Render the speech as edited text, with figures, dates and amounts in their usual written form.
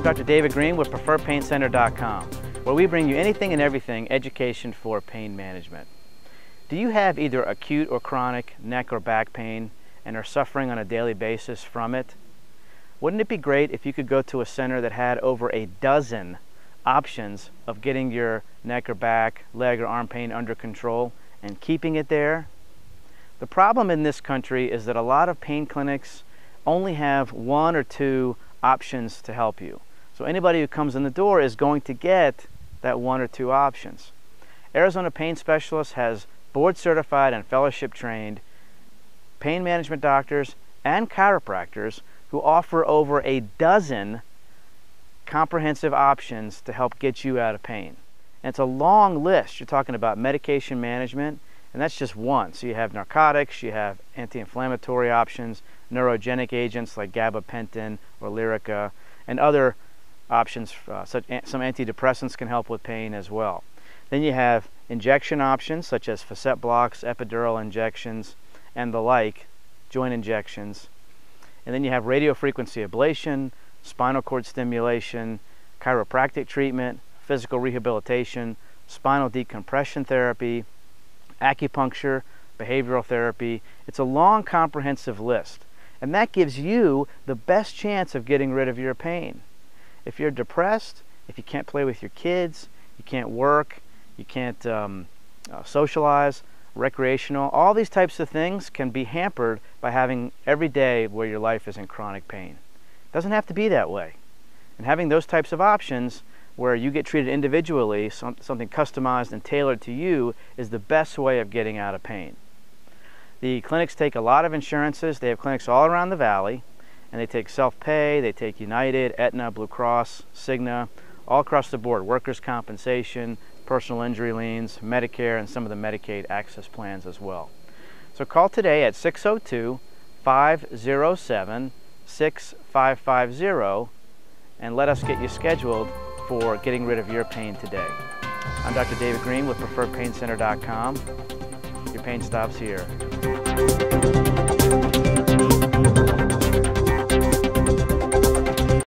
I'm Dr. David Greene with PreferredPainCenter.com, where we bring you anything and everything education for pain management. Do you have either acute or chronic neck or back pain and are suffering on a daily basis from it? Wouldn't it be great if you could go to a center that had over a dozen options of getting your neck or back, leg or arm pain under control and keeping it there? The problem in this country is that a lot of pain clinics only have one or two options to help you. So anybody who comes in the door is going to get that one or two options. Arizona Pain Specialists has board certified and fellowship trained pain management doctors and chiropractors who offer over a dozen comprehensive options to help get you out of pain. And it's a long list. You're talking about medication management, and that's just one. So you have narcotics, you have anti-inflammatory options, neurogenic agents like gabapentin or Lyrica, and other options. Some antidepressants can help with pain as well. Then you have injection options such as facet blocks, epidural injections, and the like, joint injections. And then you have radiofrequency ablation, spinal cord stimulation, chiropractic treatment, physical rehabilitation, spinal decompression therapy, acupuncture, behavioral therapy. It's a long, comprehensive list, and that gives you the best chance of getting rid of your pain. If you're depressed, if you can't play with your kids, you can't work, you can't socialize, recreational, all these types of things can be hampered by having every day where your life is in chronic pain. It doesn't have to be that way. And having those types of options where you get treated individually, something customized and tailored to you, is the best way of getting out of pain. The clinics take a lot of insurances. They have clinics all around the valley, and they take self-pay, they take United, Aetna, Blue Cross, Cigna, all across the board, workers' compensation, personal injury liens, Medicare, and some of the Medicaid access plans as well. So call today at 602-507-6550 and let us get you scheduled for getting rid of your pain today. I'm Dr. David Greene with PreferredPainCenter.com. Your pain stops here.